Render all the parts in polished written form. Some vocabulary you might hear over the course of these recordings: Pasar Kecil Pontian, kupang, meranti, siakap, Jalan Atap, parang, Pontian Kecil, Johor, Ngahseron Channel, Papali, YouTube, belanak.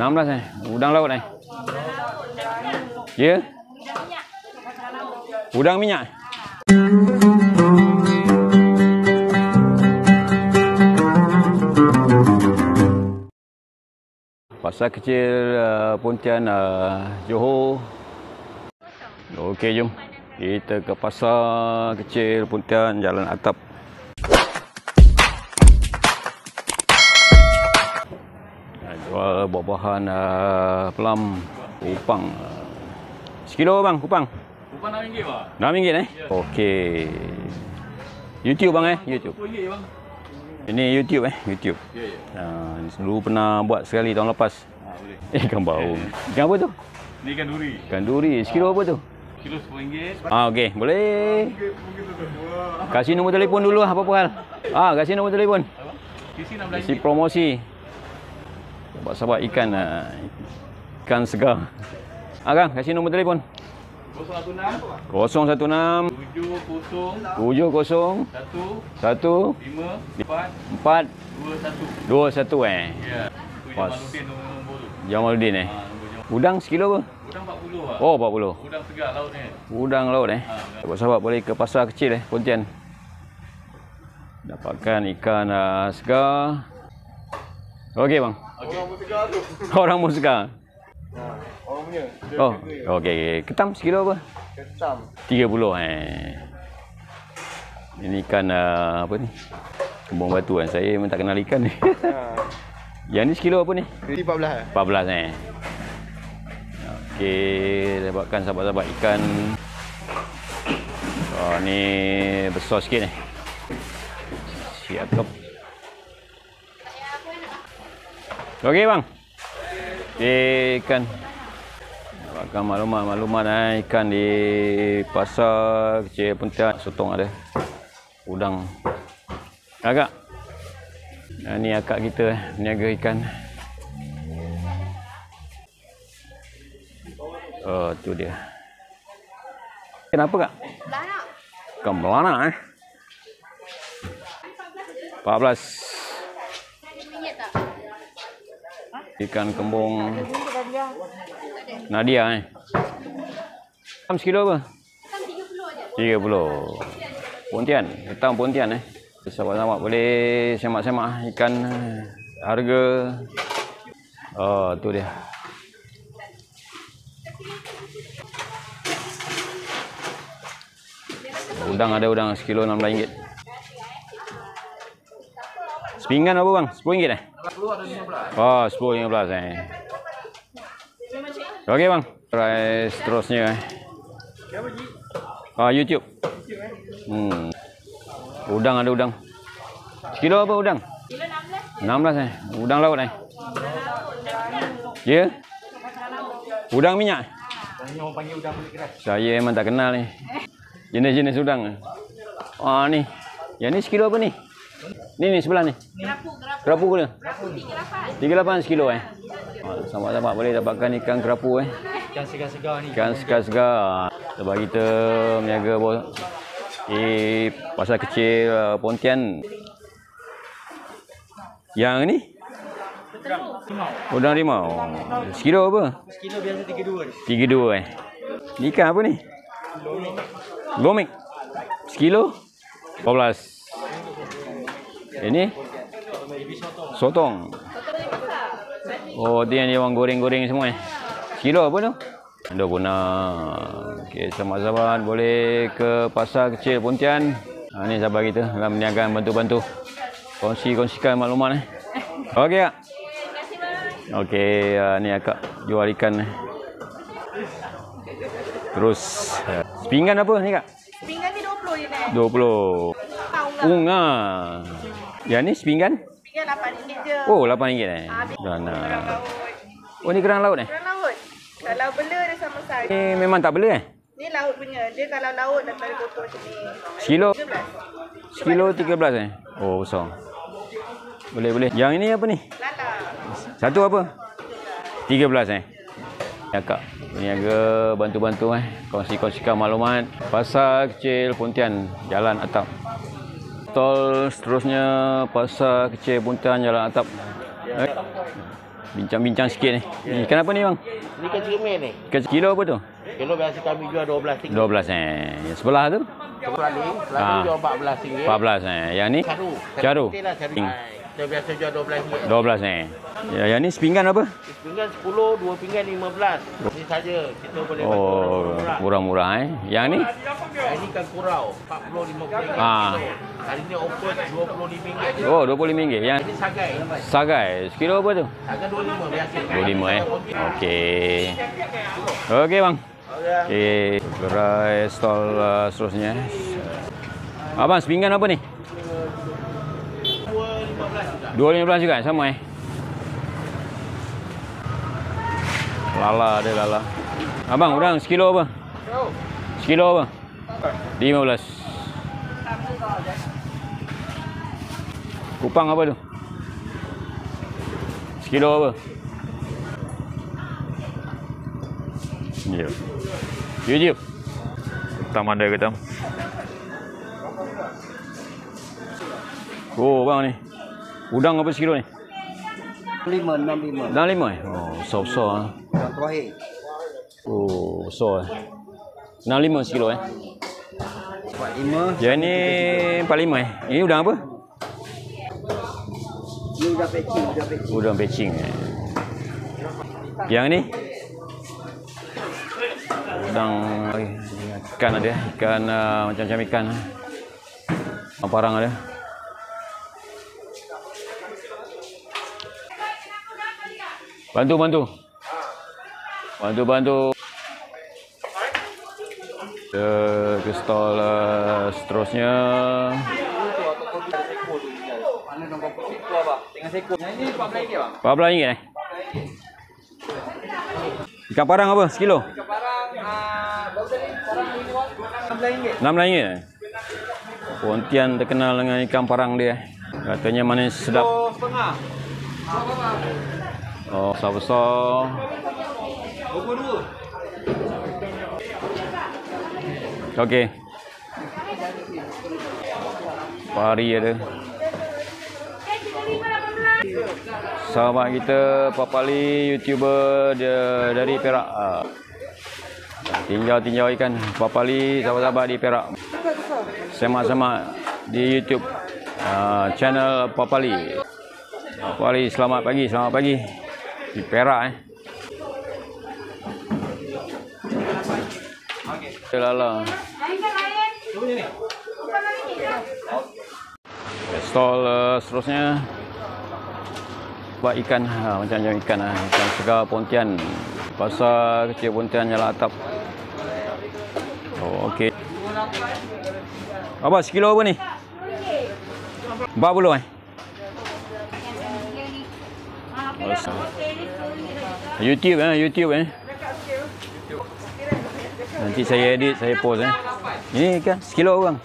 16 nih, udang laut nih. Ya. Yeah. Udang minyak. Pasar Kecil Pontian, Johor. Okey, jom. Kita ke Pasar Kecil Pontian, Jalan Atap. Jual buah-buahan plum, kupang. Sekilo bang, kupang. Kupang RM6 bang. RM6 eh? Ya. Okey. YouTube bang eh, YouTube. RM10 bang. Ini YouTube eh, YouTube. Ya ya. Dulu pernah buat sekali tahun lepas. Ha boleh. Ikan baung. Ikan apa tu? Ni ikan duri. Ikan duri. Sekilo apa tu? Kilo RM10. Ah okey, boleh. Kasih nombor telefon dulu lah, apa-apa hal. Ah, kasih nombor telefon. Kasih promosi. Sahabat ikan ikan segar. Akang, kasih nombor telefon. 016 70 1 4 21 eh. Ya. Jamaluddin eh. Udang sekilo apa? Udang 40 ah. Oh, 40. Udang segar laut ni. Udang laut eh. Sahabat boleh ke Pasar Kecil eh, Pontian. Dapatkan ikan segar. Okey bang. Okay. Orang musika tu. Orang musika. Orang punya. Oh, okey. Ketam sekilo apa? Ketam. 30 eh. Ini ikan apa ni? Kembang batu kan. Saya memang tak kenal ikan ni. Yang ni sekilo apa ni? 14. 14 eh. Okey, dapatkan sahabat-sahabat ikan. Oh, ni besar sikit ni. Siap top. Okey bang. Ikan. Dapatkan maklumat-maklumat ikan di Pasar Kecil Pontian. Sotong ada. Udang. Akak. Ini akak kita peniaga ikan. Oh, tu dia. Kenapa kak? Belanak. Ikan belanak eh. 14. Ikan kembung Nadia eh. Ketam sekilo apa? Ketam 30. Pontian, ketam Pontian eh. Sahabat-sahabat boleh semak-semak ikan harga. Oh, tu dia. Udang ada udang sekilo RM16. Sepinggan apa bang? RM10 eh. Oh, 10-15 eh. Okey bang, price terusnya eh. Oh, YouTube. Udang ada udang. Sekilo apa udang? 16 eh. Udang laut eh. Ya. Yeah. Udang minyak. Orang panggil udang kulit keras. Saya memang tak kenal ni. Jenis-jenis udang. Ah ni. Yang ni sekilo apa ni? Ni sebelah ni. Kerapu guna? Kerapu 38 sekilo eh. Sahabat-sahabat boleh dapatkan ikan kerapu eh. Ikan segar-segar ni. Ikan segar-segar. Sebab kita meniaga di Pasar Kecil Pontian. Yang ni? Udang rimau. Sekilo apa? Sekilo biasa 32 eh. Ni ikan apa ni? Lomik. Sekilo? 14. Ini sotong. Oh, dia ni orang goreng-goreng semua eh. Sekilo apa tu? Ada guna. Okey, sahabat-sahabat boleh ke Pasar Kecil Pontian. Ni sahabat kita dalam meniaga, bantu-bantu. Kongsi-kongsikan maklumat eh. Okey kak. Okey, ni akak jual ikan. Terus sepinggan apa ni kak? Sepinggan ni 20 je ni. 20. Unga. Yang ni sepinggan? Sepinggan RM8 je. Oh, RM8 eh. Dan oh, ni kerang laut eh? Kerang laut. Kalau bela dia sama saja. Ni memang tak bela eh? Ni laut punya. Dia kalau laut dah tarik kotor macam ni. Sekilo? 13. Sekilo 13 eh? Oh, besar. Boleh. Yang ini apa ni? Lala. Satu apa? 13 eh? Ya kak. Peniaga bantu-bantu eh. Kongsi-kongsikan maklumat. Pasar Kecil Pontian, Jalan Atap. Tol seterusnya Pasar Kecil Pontian, Jalan Atap. Bincang-bincang sikit ni. Yeah. Ni kenapa ni bang? Ni ikan cermin ni. Ikan kilo apa tu? Kilo biasa kami jual 12 ringgit. 12 eh. Yang sebelah tu? Sebelah ni, sebelah ni jual 14 ringgit. 14 eh. Yang ni? Caru. Caru. Dia biasa jual 12 ringgit. 12 eh. Ya, yang ni sepinggan apa? Sepinggan 10, 2 pinggan 15. Ini saja kita boleh bagi orang murah-murah eh. Yang ni? Yang ni ikan kurau 40-50 ringgit. Hari ni offer 25 ringgit. Oh, 25 ringgit. Yang ini sagai. Sagai. Sekilo apa tu? Sagai 25 biasa. 25 eh. Okey. Okey bang. Okey. Gerai stall seterusnya. Abang, sepinggan apa ni? 2.15 juga sama eh. Lala ada lala. Abang, udang sekilo apa? Sekilo apa? 15. Kupang apa tu? Sekilo apa? Ya. Yujib. Taman dia ketam. Oh, bang ni. Udang apa sekilo ni? 65. 65 eh? Oh, besar-besar lah. Oh, besar eh? 65 sekilo eh? 45. Yang ni 45 eh? Ini udang apa? Ini udang pecing. Udang pecing eh? Yang ni? Udang ikan ada. Ikan macam-macam ikan. Parang ada. Bantu. Ke stall seterusnya. RM14 eh? Ikan parang apa? Sekilo? Ikan parang RM16 eh? Pontian terkenal dengan ikan parang dia. Katanya manis sedap. Oh, besar-besar. Okey. Pari ada. Sahabat kita Papali, YouTuber dia dari Perak. Tinjau-tinjau ikan Papali sahabat-sahabat di Perak. Semak-semak di YouTube channel Papali. Papali, selamat pagi, selamat pagi. Di Perak eh. Okey. Lala. Stall seterusnya buat ikan macam-macam ikan ah. Ikan segar Pontian. Pasar Kecil Pontian Jalan Atap. Oh, okey. Abang, sekilo apa ni? RM40 eh. YouTube eh. Nanti saya edit, saya post eh. Ini kan sekilo bang.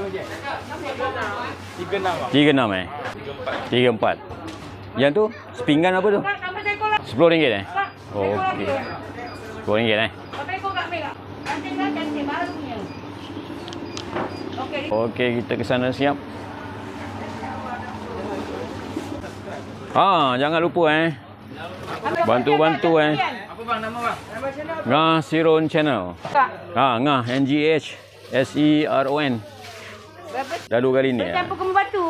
36 eh. 34. Yang tu sepinggan apa tu? RM10 eh. Oh, okey. RM10 eh. Okey, kita ke sana siap. Jangan lupa eh. Bantu-bantu eh. Apa bang nama bang? Ngahseron Channel. Ngah NGHSERON. Dah 2 kali ni. Bercampur ke batu.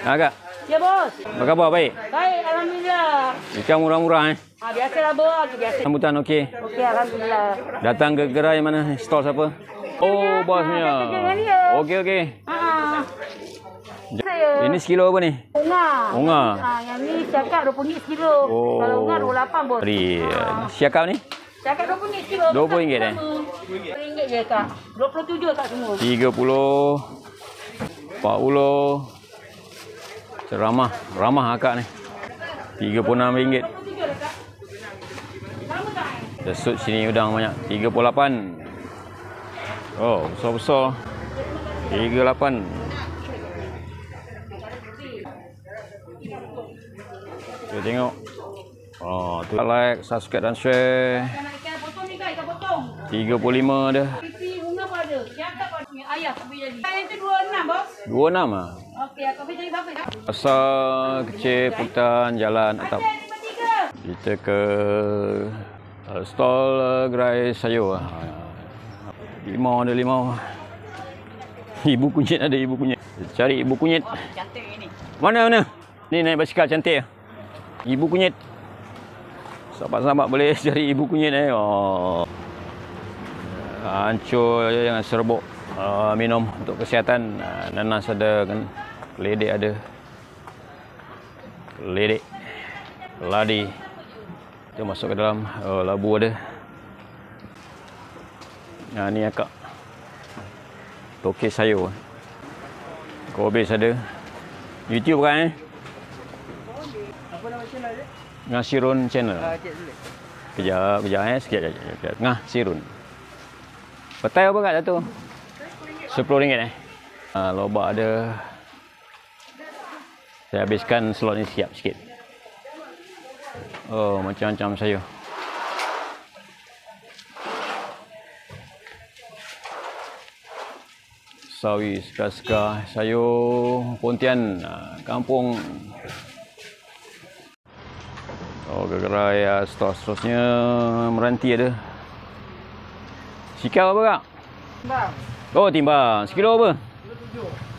Kak. Ya bos. Apa khabar, baik? Baik, alhamdulillah. Ikan murah-murah eh. Biasalah bos, biasa. Sambutan okey. Okey, alhamdulillah. Datang ke gerai mana? Stall siapa? Oh, bosnya. Okey. Ini sekilo apa ni? Unga. Yang ni siakap RM20 sekilo. Oh. Kalau unga RM28 bos. Siakap ni? Siakap RM20 sekilo. RM20 eh? RM20 je kak. RM27 kak semua. RM30. RM40. Ceramah. Ramah akak ni. RM36. Desut sini udang banyak. RM38. Oh, besar-besar. RM38. Kita tengok. Tu like, subscribe dan share. RM35 dah. Ayah tak boleh jadi. Yang tu 26 bos. 26 ah. Pasar Kecil Pontian, Jalan Atap. Kita ke stall gerai sayur. Limau ada limau. Ibu kunyit ada, ibu kunyit. Cari ibu kunyit. Mana? Ni naik basikal cantik. Ibu kunyit. Sahabat-sahabat boleh cari ibu kunyit . Oh. Hancur aja jangan serbuk. Minum untuk kesihatan. Nanas ada kan. Keledek ada. Keledek. Ladi. Kita masuk ke dalam. Labu ada. Ni akak. Tokis sayur. Kobis ada. YouTube kan Ngahseron Channel. Kejap sikit. Ngahseron. Petai apa kat satu? RM10 lobak ada. Saya habiskan slot ni siap sikit. Oh, macam-macam sayur. Sawi, sekar-sekar, sayur Pontian, kampung. Oh, gerai stok seterusnya meranti ada. Sikal apa kak? Timbang. Oh, timbang. Sekilo apa?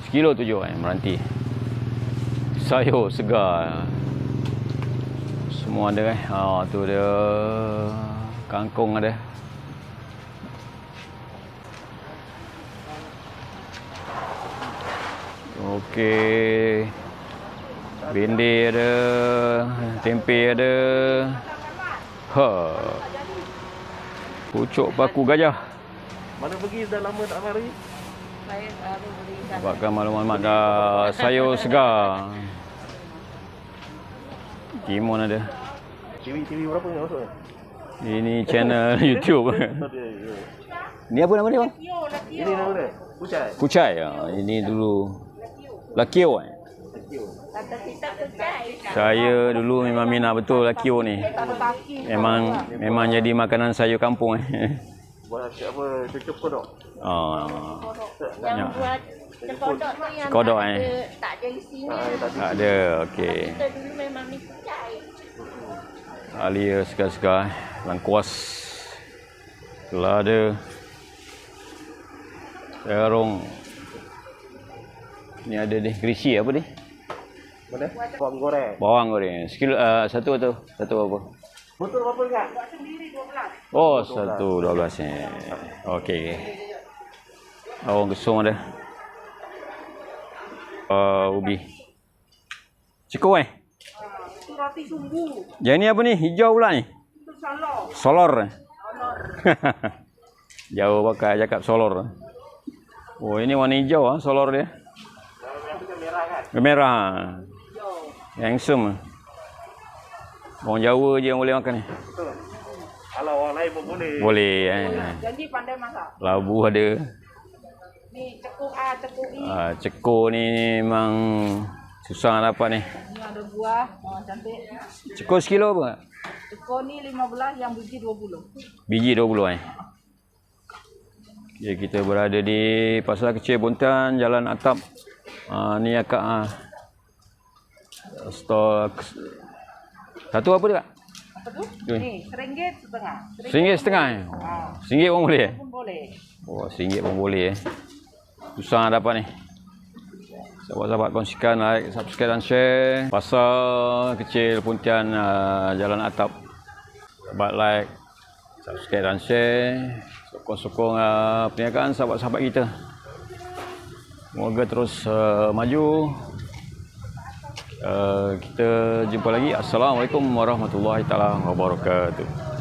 Sekilo tujuh meranti. Sayur segar. Semua ada . Oh, tu dia. Kangkung ada. Okey. Bindi ada, tempe ada. Ha. Pucuk paku gajah. Mana pergi dah lama tak mari? Saya baru beli. Dapatkan maklumat dah. Sayur segar. Timun ada. TV berapa ni masuk? Ini channel YouTube. Ni apa nama dia bang? Ini nama dia. Kucai. Ini dulu. Lakio . Saya dulu memang minat betul lakio ni. Memang jadi makanan sayur kampung . Buat apa? Cucuk kodok. Yang buat kodok tu yang kodok tak ada isinya. Tak ada. Okey. Kita dulu memang ni kucai. Alia segar-segar, langkuas. Lada. Terong. Ni ada deh krisi apa deh? Boleh? Bawang goreng. Bawang goreng. Sekilo satu atau satu apa? Betul berapa enggak? Buat sendiri 12. Oh, 1 12 . Okey. Bawang kesung ada. Ubi. Cukup . Itu roti sumbu. Yang ni apa ni? Hijau pula ni. Itu solor. Jauh pakai cakap solor. Oh, ini warna hijau solor dia. Merah. Handsome. Orang Jawa je yang boleh makan ni. Kalau orang lain pun boleh. Boleh Jadi pandai masak. Labu ada. Ni cekuk ni. Cekuk ni memang susah nak dapat ni. Ni ada buah, cantik. Cekuk sekilo apa? Cekuk ni 15, yang biji 20. Biji 20 . Okey, kita berada di Pasar Kecil Pontian, Jalan Atap. Ni akak stok satu apa dia kak? Apa tu? Ni RM1.50. RM1.50. RM1 pun boleh. Oh, RM1 pun boleh Susah nak dapat ni. Sahabat-sahabat kongsikan, like, subscribe dan share. Pasar Kecil Pontian Jalan Atap. Sahabat like, subscribe dan share. Sokong-sokong perniagaan sahabat-sahabat kita. Semoga terus maju. Kita jumpa lagi. Assalamualaikum warahmatullahi taala wabarakatuh.